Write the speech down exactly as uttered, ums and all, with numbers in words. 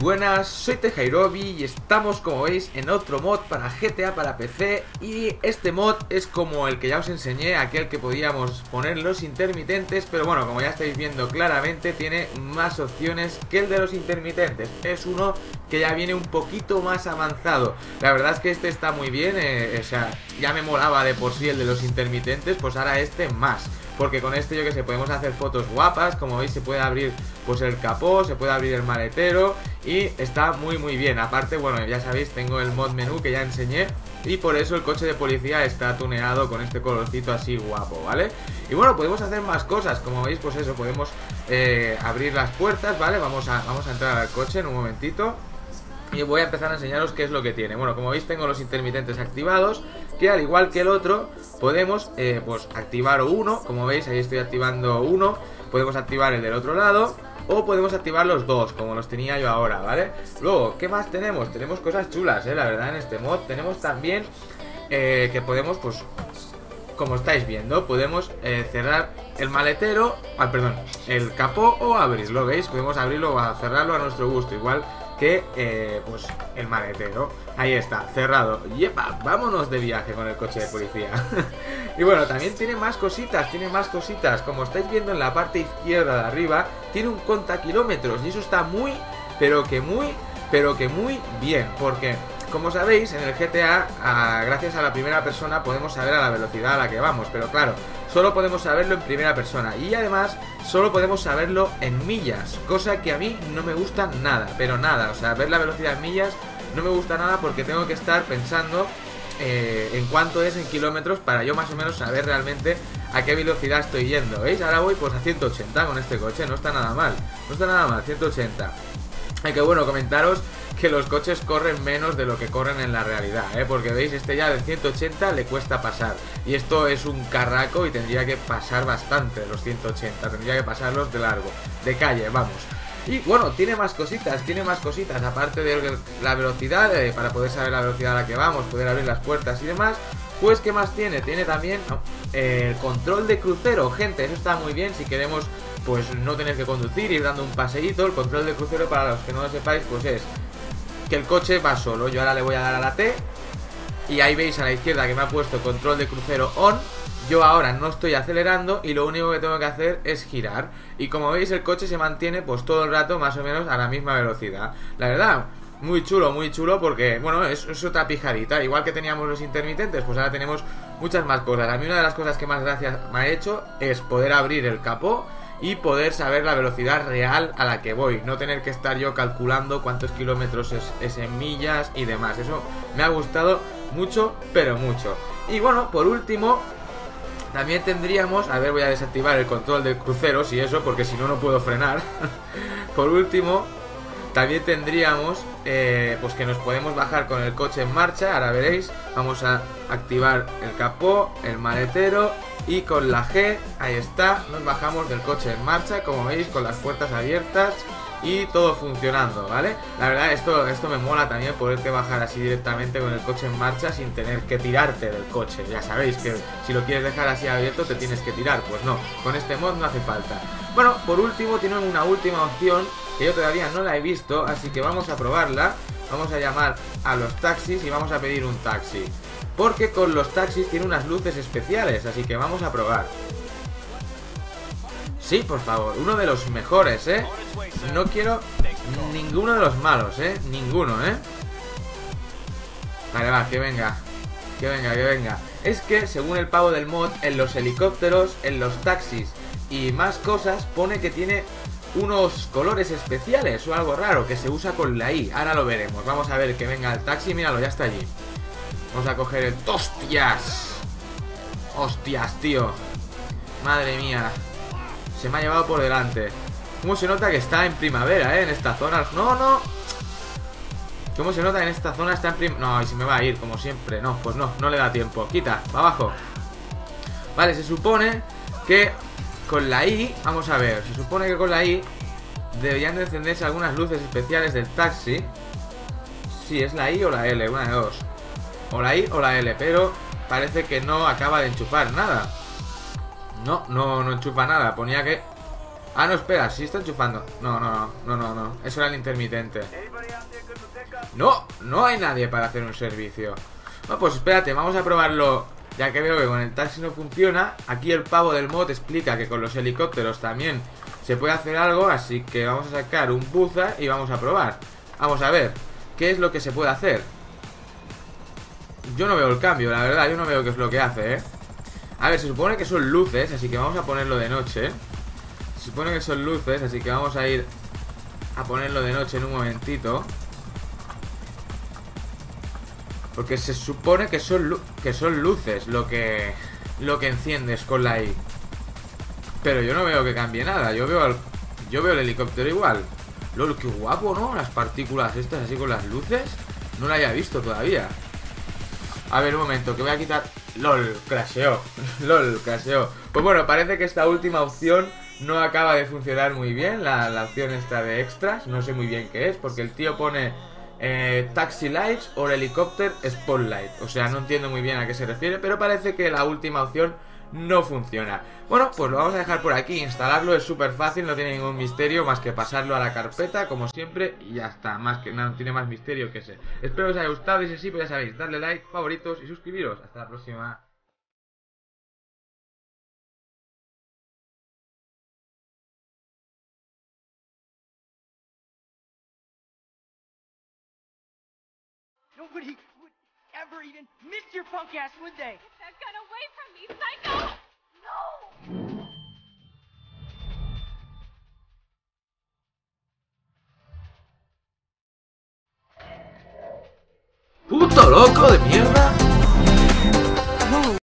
buenas, soy JairovY y estamos, como veis, en otro mod para G T A para P C. Y este mod es como el que ya os enseñé, aquel que podíamos poner los intermitentes. Pero bueno, como ya estáis viendo claramente, tiene más opciones que el de los intermitentes. Es uno que ya viene un poquito más avanzado. La verdad es que este está muy bien, eh, o sea, ya me molaba de por sí el de los intermitentes, pues ahora este más. Porque con este, yo que sé, podemos hacer fotos guapas. Como veis, se puede abrir pues el capó, se puede abrir el maletero y está muy muy bien. Aparte, bueno, ya sabéis, tengo el mod menú que ya enseñé y por eso el coche de policía está tuneado con este colorcito así guapo, ¿vale? Y bueno, podemos hacer más cosas. Como veis, pues eso, podemos eh, abrir las puertas, ¿vale? Vamos a, vamos a entrar al coche en un momentito. Y voy a empezar a enseñaros qué es lo que tiene. Bueno, como veis, tengo los intermitentes activados, que al igual que el otro, podemos eh, pues activar uno. Como veis, ahí estoy activando uno. Podemos activar el del otro lado o podemos activar los dos, como los tenía yo ahora, ¿vale? Luego, ¿qué más tenemos? Tenemos cosas chulas, ¿eh? La verdad, en este mod tenemos también eh, que podemos, pues, como estáis viendo, podemos eh, cerrar el maletero, ah, perdón, el capó o abrirlo, ¿veis? Podemos abrirlo o cerrarlo a nuestro gusto, igual que eh, pues el maletero. Ahí está, cerrado. ¡Yepa! Vámonos de viaje con el coche de policía. Y bueno, también tiene más cositas, tiene más cositas. Como estáis viendo en la parte izquierda de arriba, tiene un contakilómetros. Y eso está muy, pero que muy, pero que muy bien. Porque, como sabéis, en el G T A, a, gracias a la primera persona, podemos saber a la velocidad a la que vamos. Pero claro, solo podemos saberlo en primera persona. Y además, solo podemos saberlo en millas. Cosa que a mí no me gusta nada. Pero nada, o sea, ver la velocidad en millas no me gusta nada porque tengo que estar pensando eh, en cuánto es en kilómetros para yo más o menos saber realmente a qué velocidad estoy yendo. ¿Veis? Ahora voy pues a ciento ochenta con este coche. No está nada mal. No está nada mal, ciento ochenta. Aunque bueno, comentaros que los coches corren menos de lo que corren en la realidad, ¿eh? Porque veis, este ya de ciento ochenta le cuesta pasar. Y esto es un carraco y tendría que pasar bastante los ciento ochenta. Tendría que pasarlos de largo, de calle, vamos. Y bueno, tiene más cositas, tiene más cositas. Aparte de la velocidad, eh, para poder saber la velocidad a la que vamos, poder abrir las puertas y demás. Pues, ¿qué más tiene? Tiene también eh, el control de crucero. Gente, eso está muy bien si queremos pues no tener que conducir, ir dando un paseíto. El control de crucero, para los que no lo sepáis, pues es que el coche va solo. Yo ahora le voy a dar a la T y ahí veis a la izquierda que me ha puesto control de crucero on. Yo ahora no estoy acelerando y lo único que tengo que hacer es girar. Y como veis, el coche se mantiene pues todo el rato más o menos a la misma velocidad. La verdad, muy chulo, muy chulo, porque bueno, es, es otra pijadita. Igual que teníamos los intermitentes, pues ahora tenemos muchas más cosas. A mí una de las cosas que más gracia me ha hecho es poder abrir el capó y poder saber la velocidad real a la que voy. No tener que estar yo calculando cuántos kilómetros es, es en millas y demás. Eso me ha gustado mucho, pero mucho. Y bueno, por último, también tendríamos... A ver, voy a desactivar el control de cruceros y eso, porque si no, no puedo frenar. Por último, también tendríamos eh, pues que nos podemos bajar con el coche en marcha. Ahora veréis. Vamos a activar el capó, el maletero y con la G, ahí está, nos bajamos del coche en marcha, como veis, con las puertas abiertas y todo funcionando, ¿vale? La verdad, esto, esto me mola también, poderte bajar así directamente con el coche en marcha sin tener que tirarte del coche. Ya sabéis que si lo quieres dejar así abierto te tienes que tirar, pues no, con este mod no hace falta. Bueno, por último, tienen una última opción que yo todavía no la he visto, así que vamos a probarla. Vamos a llamar a los taxis y vamos a pedir un taxi, porque con los taxis tiene unas luces especiales, así que vamos a probar. Sí, por favor, uno de los mejores, ¿eh? No quiero ninguno de los malos, ¿eh? Ninguno, ¿eh? Vale, va, que venga. Que venga, que venga. Es que, según el pavo del mod, en los helicópteros, en los taxis y más cosas, pone que tiene unos colores especiales o algo raro que se usa con la I. Ahora lo veremos. Vamos a ver que venga el taxi. Míralo, ya está allí. Vamos a coger el... ¡Hostias! ¡Hostias, tío! Madre mía. Se me ha llevado por delante. ¿Cómo se nota que está en primavera, eh? En esta zona... ¡No, no! ¿Cómo se nota que en esta zona está en primavera? No, y se me va a ir, como siempre. No, pues no, no le da tiempo. Quita, va abajo. Vale, se supone que con la I... Vamos a ver. Se supone que con la I deberían de encenderse algunas luces especiales del taxi. Sí, es la I o la L, una de dos. O la I o la L, pero parece que no acaba de enchufar nada. No, no, no enchufa nada. Ponía que... Ah, no, espera, sí está enchufando. No, no, no, no, no, no. Eso era el intermitente. No, no hay nadie para hacer un servicio. No, pues espérate, vamos a probarlo. Ya que veo que con el taxi no funciona. Aquí el pavo del mod explica que con los helicópteros también se puede hacer algo. Así que vamos a sacar un buza y vamos a probar. Vamos a ver qué es lo que se puede hacer. Yo no veo el cambio, la verdad. Yo no veo qué es lo que hace, ¿eh? A ver, se supone que son luces, así que vamos a ponerlo de noche. Se supone que son luces, así que vamos a ir a ponerlo de noche en un momentito. Porque se supone que son, que son luces lo que, lo que enciendes con la I. Pero yo no veo que cambie nada. Yo veo, al, yo veo el helicóptero igual. Lol, qué guapo, ¿no? Las partículas estas así con las luces. No la había visto todavía. A ver, un momento, que voy a quitar... Lol, crasheó. Lol, crasheó. Pues bueno, parece que esta última opción no acaba de funcionar muy bien. La, la opción esta de extras. No sé muy bien qué es, porque el tío pone... Eh, taxi lights o helicóptero spotlight. O sea, no entiendo muy bien a qué se refiere, pero parece que la última opción no funciona. Bueno, pues lo vamos a dejar por aquí. Instalarlo es súper fácil, no tiene ningún misterio más que pasarlo a la carpeta, como siempre, y ya está. Más que nada, no tiene más misterio que ese. Espero que os haya gustado, y si sí, pues ya sabéis, darle like, favoritos y suscribiros. Hasta la próxima. Nobody would ever even miss your punk ass, would they? Get that gun away from me, psycho! No! ¡Puto loco de mierda!